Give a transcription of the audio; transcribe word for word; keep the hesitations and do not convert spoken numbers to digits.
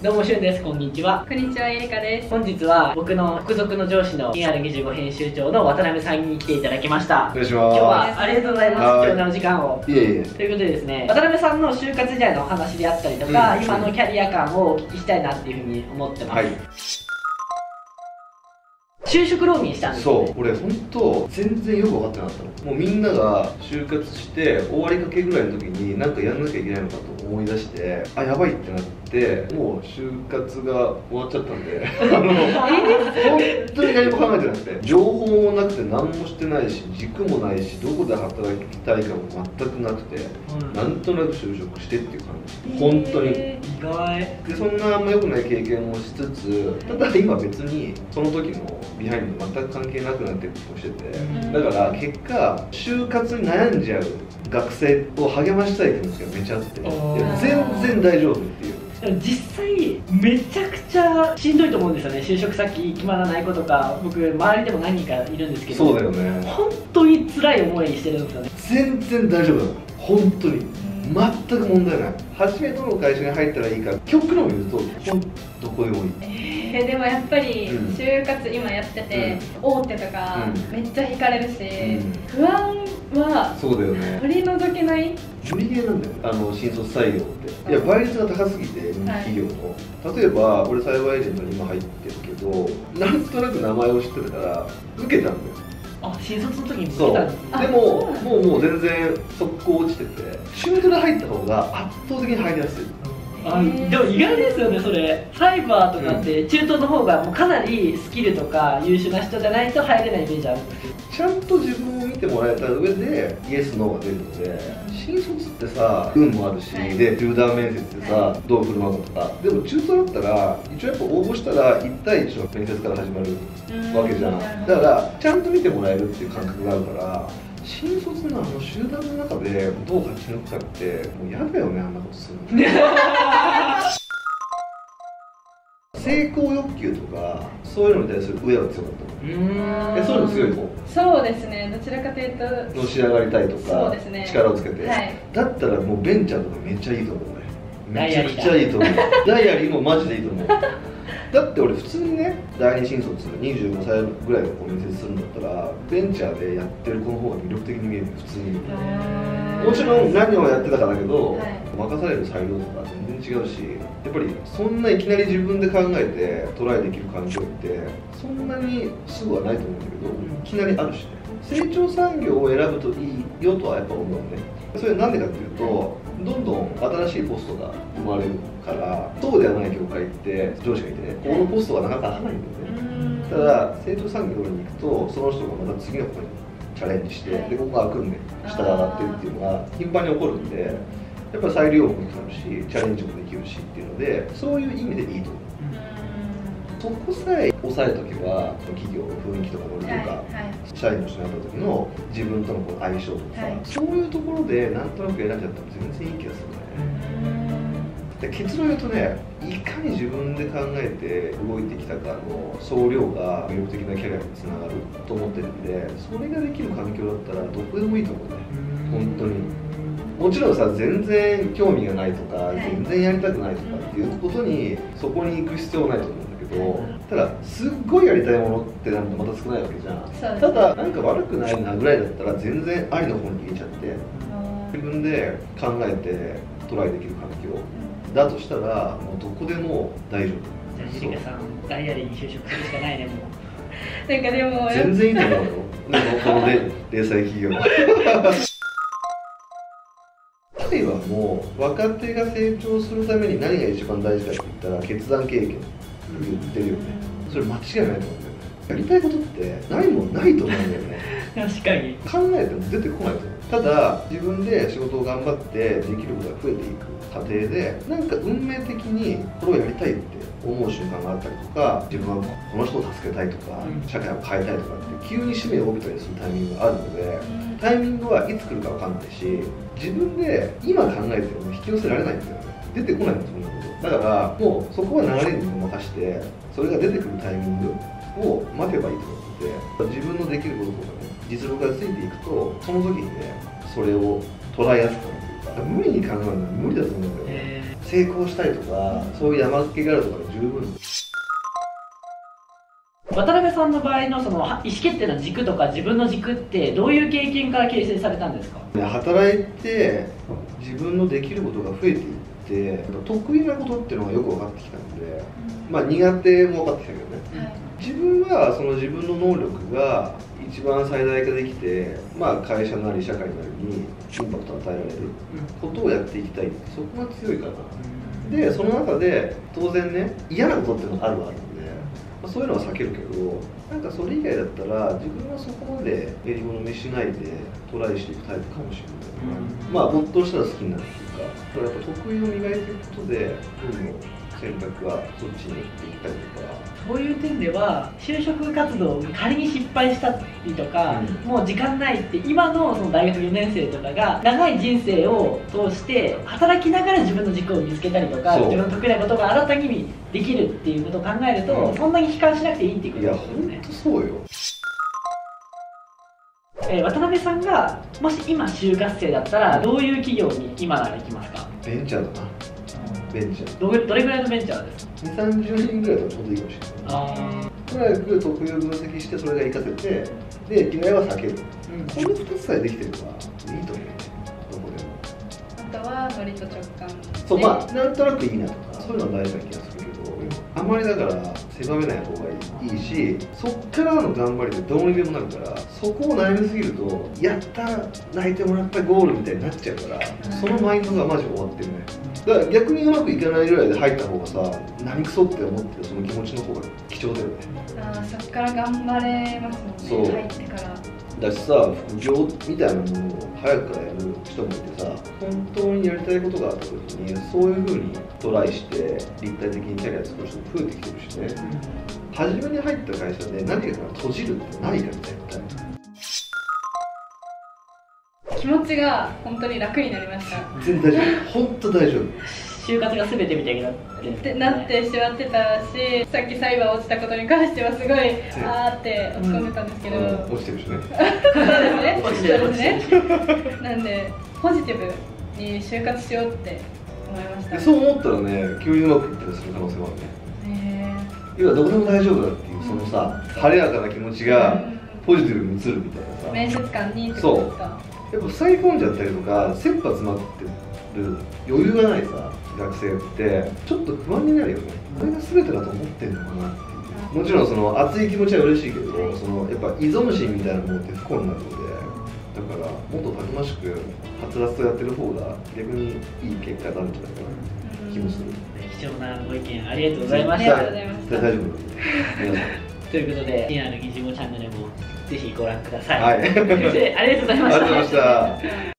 どうもしゅんです。こんにちは。こんにちは、ゆりかです。本日は僕の直属の上司の イーアールにじゅうご 編集長の渡辺さんに来ていただきました。お願いします。今日はありがとうございます。今日のお時間を。いえいえ。ということでですね、渡辺さんの就活時代のお話であったりとか、うん、今のキャリア感をお聞きしたいなっていうふうに思ってます。はい、就職浪人したんですよ、ね、そう、俺本当全然よく分かってなかったの。もうみんなが就活して終わりかけぐらいの時になんかやんなきゃいけないのかと思い出して、あ、やばいってなって、もう就活が終わっちゃったんであの本当に何も考えてなくて、情報もなくて何もしてないし、軸もないし、どこで働きたいかも全くなくて、うん、なんとなく就職してっていう感じ、えー、本当に意外で、そんなあんま良くない経験をしつつ、ただ今別にその時のビハインド全く関係なくなってることしてて、うん、だから結果就活に悩んじゃう学生を励ましたい気持ちがめちゃあって、全然大丈夫っていう。でも実際めちゃくちゃしんどいと思うんですよね、就職先決まらない子とか。僕周りでも何人かいるんですけど、そうだよね、本当に辛い思いしてるんですよね。全然大丈夫だ、本当に全く問題ない。初めどの会社に入ったらいいか極論言うとどこでもいい。えー、でもやっぱり就活今やってて、うん、大手とかめっちゃ引かれるし、うん、不安はそうだよね、取り除けない無理ゲーなんだよ、あの新卒採用って。いや、倍率が高すぎて企業の、はい、例えば俺サイバーエージェントに今入ってるけど、なんとなく名前を知ってたから受けたんだよ。あ、新卒の時に受けたんですね。でももうもう全然速攻落ちてて、中途で入った方が圧倒的に入りやすい。あ、でも意外ですよね、それ。サイバーとかって中東の方がもうかなりスキルとか優秀な人じゃないと入れないイメージあるんですけど、ちゃんと自分を見てもらえた上でイエスノーが出るので、新卒ってさ運もあるし、はい、で集団面接ってさ、はい、どう振る舞うのとか。でも中東だったら一応やっぱ応募したらいちたいいちの面接から始まるわけじゃん。だからちゃんと見てもらえるっていう感覚があるから、新卒のあの集団の中でどう勝ち抜くかってもうやだよね、あんなことするの成功欲求とかそういうのに対する上は強かった。え、そういうの強い子。そうですね、どちらかというとのし上がりたいとか、ね、力をつけて、はい、だったらもうベンチャーとかめっちゃいいと思うね。めちゃくちゃいいと思うダイアリーもマジでいいと思うだって俺普通にね、第二新卒にじゅうごさいぐらいの子に面接するんだったら、ベンチャーでやってる子の方が魅力的に見える、普通に。もちろん何をやってたかだけど、はい、任される採用とか全然違うし、やっぱりそんないきなり自分で考えてトライできる環境ってそんなにすぐはないと思うんだけど、いきなりあるしね。成長産業を選ぶといいよとはやっぱ思うね。それなんでかっていうと、どんどん新しいポストが生まれるから、そうではない業界って上司がいてね、このポストがなかなか空かないんだよね。ただ成長産業に行くとその人がまた次のことにチャレンジして、でここが組んで下が上がってるっていうのが頻繁に起こるんで、やっぱ再利用もできるし、チャレンジもできるしっていうので、そういう意味でいいと思う。そこさえ抑えるときは、企業の雰囲気とかノリとか、はいはい、社員の人になった時の自分との相性とかさ、はい、そういうところでなんとなく選んじゃったら全然いい気がするね。で、結論言うとね、いかに自分で考えて動いてきたかの総量が魅力的なキャリアにつながると思ってるんで、それができる環境だったらどこでもいいと思うね、本当に。もちろんさ、全然興味がないとか全然やりたくないとかっていうことにそこに行く必要はないと思うんだけど、ただすっごいやりたいものってなるとまた少ないわけじゃん。ただなんか悪くないなぐらいだったら全然ありの方に逃げちゃって、自分で考えてトライできる環境だとしたらもうどこでも大丈夫。じゃあゆりかさん、ダイアリーに就職するしかないね、もう。なんかでも全然いいと思うよこの零細企業は。もう若手が成長するために何が一番大事かって言ったら決断経験って言ってるよね。それ間違いないと思うんだよね。やりたいことってないもんないと思うんだよね確かに考えても出てこないと思う。ただ自分で仕事を頑張ってできることが増えていく過程で、なんか運命的にこれをやりたいって思う瞬間があったりとか、自分はこの人を助けたいとか、うん、社会を変えたいとかって急に使命を帯びたりするタイミングがあるので、タイミングはいつ来るか分かんないし、自分で今考えても引き寄せられないんだよね。出てこないんですよ、だからもうそこは流れに任せて、それが出てくるタイミングを待てばいいと思って、自分のできることとかね、実力がついていくと、その時にね、それを捉えやすくなるというか、無理に考えるのは無理だと思うんだよね。成功したりとか、そういう山付けがあるとかで十分。渡辺さんの場合のその意思決定の軸とか自分の軸ってどういう経験から形成されたんですか？働いて自分のできることが増えていって、得意なことっていうのがよく分かってきたので、まあ苦手も分かってきたけどね。はい、自分はその自分の能力が一番最大化できて、まあ、会社なり社会なりにインパクトを与えられることをやっていきたい、そこが強いかな。でその中で当然ね、嫌なことっていうのがあるわけで、まあ、そういうのは避けるけど、なんかそれ以外だったら自分はそこまでえり好みしないでトライしていくタイプかもしれない、うん、まあ没頭したら好きになるっていうか、それやっぱ得意を磨いていくことでどんどん選択はそっちに行っていったりとか。そういう点では就職活動を仮に失敗したりとか、うん、もう時間ないって今 の, その大学よねん生とかが長い人生を通して働きながら自分の軸を見つけたりとか、自分の得意なことが新たにできるっていうことを考えると、うん、そんなに悲観しなくていいっていうことですよね。いや、ほんとそうよ。えー、渡辺さんがもし今就活生だったらどういう企業に今なら行きますか？ベンチャーだな。ベンチャー ど, どれぐらいのベンチャーですか？にじゅうさんじゅうにんぐらいだとちょうどいいかもしれない。ああ、とにかく得意を分析してそれが活かせて、で嫌いは避ける、うん、このふたつさえできてればいいと思う。どこでもあとは割と直感、そう、まあなんとなくいいなとかそういうのは大事な気がするけど、あまりだから狭めない方がいいし、そっからの頑張りでどうにでもなるから、そこを悩みすぎるとやった泣いてもらったゴールみたいになっちゃうから、そのマインドがマジ終わってるね。だから逆にうまくいかないぐらいで入った方がさ、何くそって思ってるその気持ちの方が貴重だよね。ああ、そっから頑張れますもんね、入ってからだしさ、副業みたいなものを早くからやる人もいてさ、本当にやりたいことがあった時にそういうふうにトライして立体的にキャリア作る人も増えてきてるしね、うん、初めに入った会社で何かが閉じるってないから絶対。気持ちが本当に楽になりました。全然大丈夫、本当大丈夫。就活が全てみたいになってってなってしまってたし、さっき裁判落ちたことに関してはすごいあーって落ち込んでたんですけど、落ちてるしね。落ちてるしね。なんでポジティブに就活しようって思いました。そう思ったらね、急にうまくいったりする可能性もあるね。ええ。要はどこでも大丈夫だっていうそのさ、晴れやかな気持ちがポジティブに移るみたいなさ。面接官にってことですか。やっぱ塞ぎ込んじゃったりとか、切羽詰まってる余裕がないさ学生ってちょっと不安になるよね。これが全てだと思ってんのかなっていう。もちろんその熱い気持ちは嬉しいけど、そのやっぱ依存心みたいなものって不幸になるので、だからもっとたくましくはつらつとやってる方が逆にいい結果になるんじゃないかな気もする。貴重なご意見ありがとうございました。ありがとうございましたということで、深夜のぎじごチャンネルもぜひご覧ください。はい、ありがとうございました。